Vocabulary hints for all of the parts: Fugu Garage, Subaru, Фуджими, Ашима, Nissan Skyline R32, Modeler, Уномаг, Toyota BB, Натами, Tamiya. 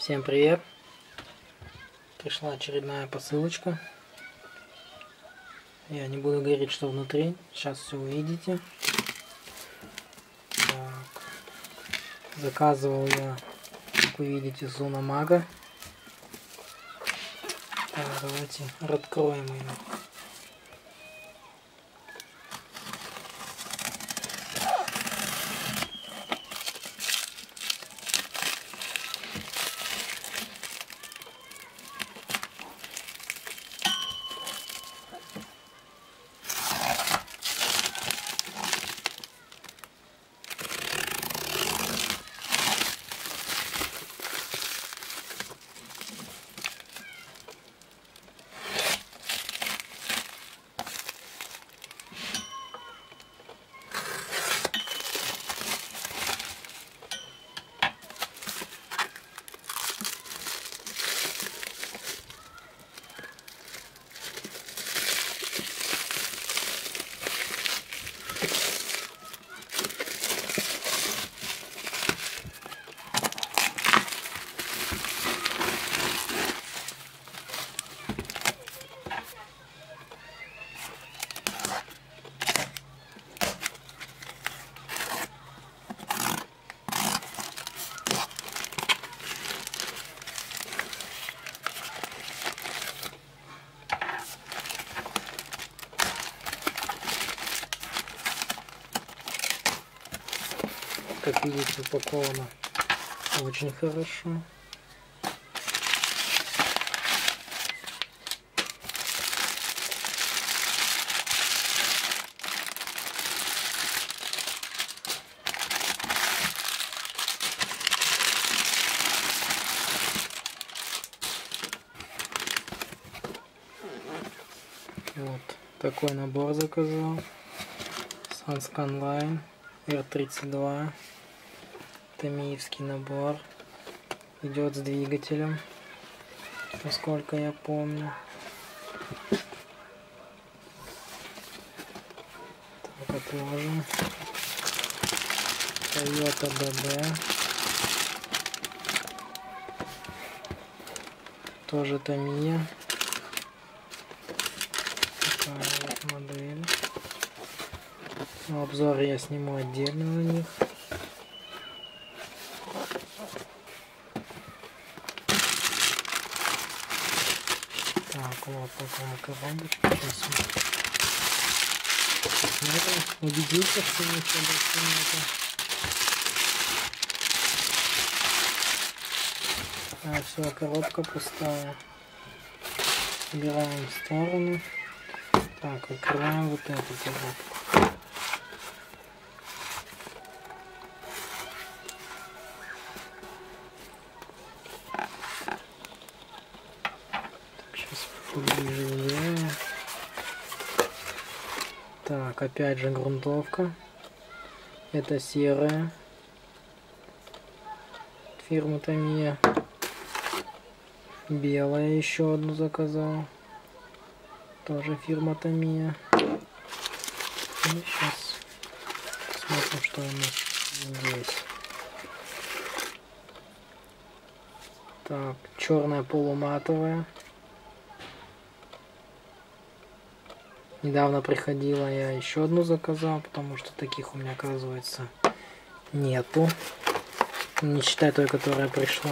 Всем привет! Пришла очередная посылочка. Я не буду говорить, что внутри. Сейчас все увидите. Так. Заказывал я, как вы видите, с Уномага. Давайте откроем ее. Как видите, упаковано очень хорошо. Вот такой набор заказал. Nissan Skyline R32. Тамиевский набор, идет с двигателем, насколько я помню. Так, отложим. Toyota BB, тоже Tamiya, такая вот модель. Обзор я сниму отдельно на них. Так, вот такая коробочка. Сейчас посмотрим. Убедился, что ничего больше нету. А, все, коробка пустая. Убираем в сторону. Так, открываем вот эту коробку. Так, опять же грунтовка. Это серая, фирма Tamiya. Белая еще одну заказал, тоже фирма Tamiya. И сейчас смотрим, что у нас здесь. Так, черная полуматовая. Недавно приходила, я еще одну заказал, потому что таких у меня, оказывается, нету. Не считай той, которая пришла.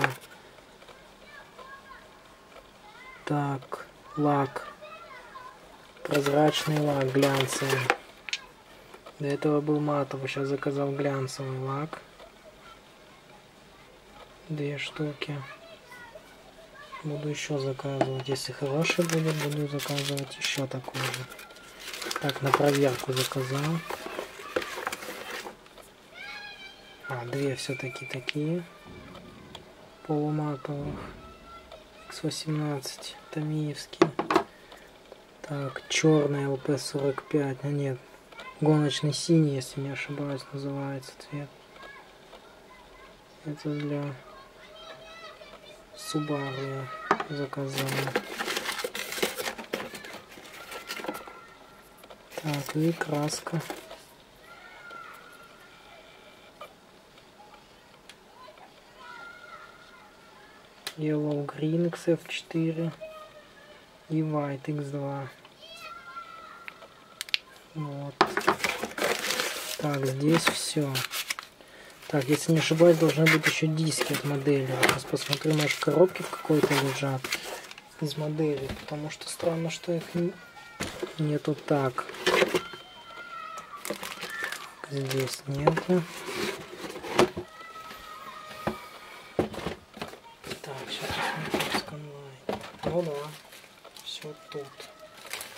Так, лак. Прозрачный лак, глянцевый. До этого был матовый, сейчас заказал глянцевый лак. Две штуки. Буду еще заказывать. Если хороший будет, буду заказывать еще такой же. Так, на проверку заказал. А, две все-таки такие. Полуматовых. X18. Тамиевские. Так, черная ЛП-45. А нет, гоночный синий, если не ошибаюсь, называется цвет. Это для Subaru я заказал. Так, и краска. Yellow Green XF4 и White X2. Вот. Так, здесь все. Так, если не ошибаюсь, должны быть еще диски от модели. Сейчас посмотрю, может, коробки в какой-то лежат из модели, потому что странно, что их нету. Так, здесь нету. Так, сейчас посмотрим сканлайн. Ну да, все тут.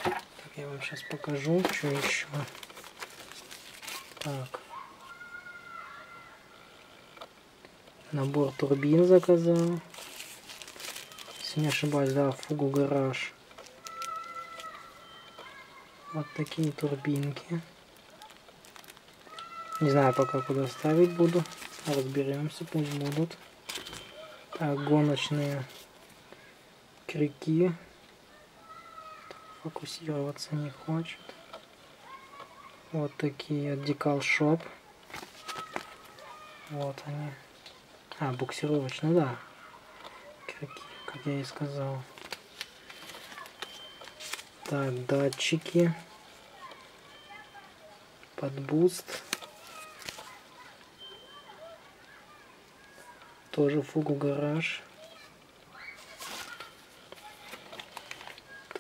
Так, я вам сейчас покажу, что еще. Так. Набор турбин заказал. Если не ошибаюсь, да, Fugu Garage. Вот такие турбинки. Не знаю пока, куда ставить буду. Разберемся, пусть будут. Так, гоночные крюки. Фокусироваться не хочет. Вот такие от Decal Shop. Вот они. А, буксировочные, да. Крюки, как я и сказал. Так, датчики. Подбуст. Тоже Fugu Garage.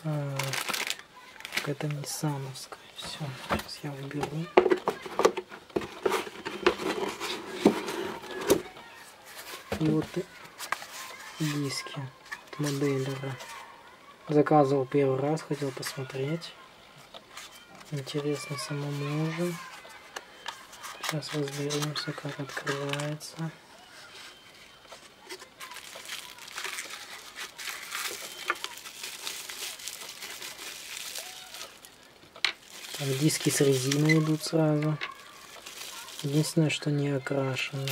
Так, это ниссановская. Все, сейчас я выберу. И вот диски от моделлера. Заказывал первый раз, хотел посмотреть. Интересно самому уже. Сейчас разберемся, как открывается. Так, диски с резиной идут сразу. Единственное, что не окрашенные.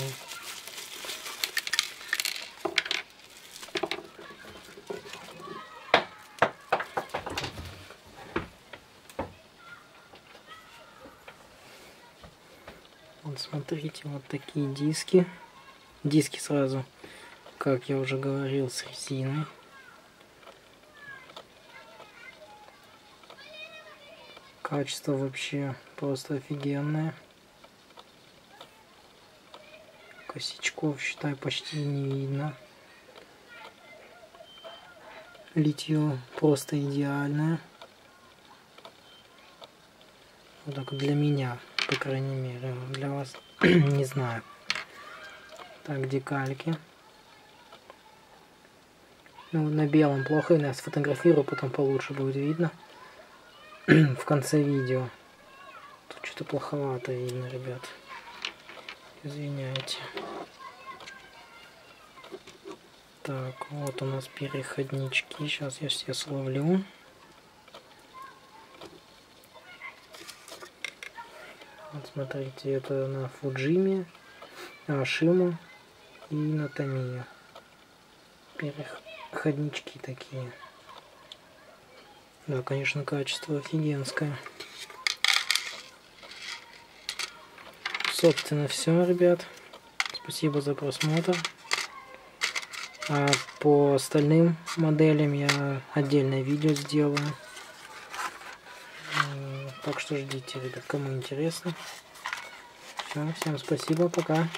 Вот смотрите, вот такие диски. Диски сразу, как я уже говорил, с резиной. Качество вообще просто офигенное. Косячков, считай, почти не видно. Литье просто идеальное. Вот так для меня, по крайней мере. Для вас не знаю. Так, декальки. Ну, на белом плохо, я сфотографирую, потом получше будет видно. В конце видео. Тут что-то плоховато видно, ребят. Извиняйте. Так, вот у нас переходнички. Сейчас я все словлю. Вот смотрите, это на Фуджими, на Ашима и на Натами. Переходнички такие. Да, конечно, качество офигенское. Собственно, все, ребят. Спасибо за просмотр. А по остальным моделям я отдельное видео сделаю. Так что ждите, ребят, кому интересно. Все, всем спасибо, пока.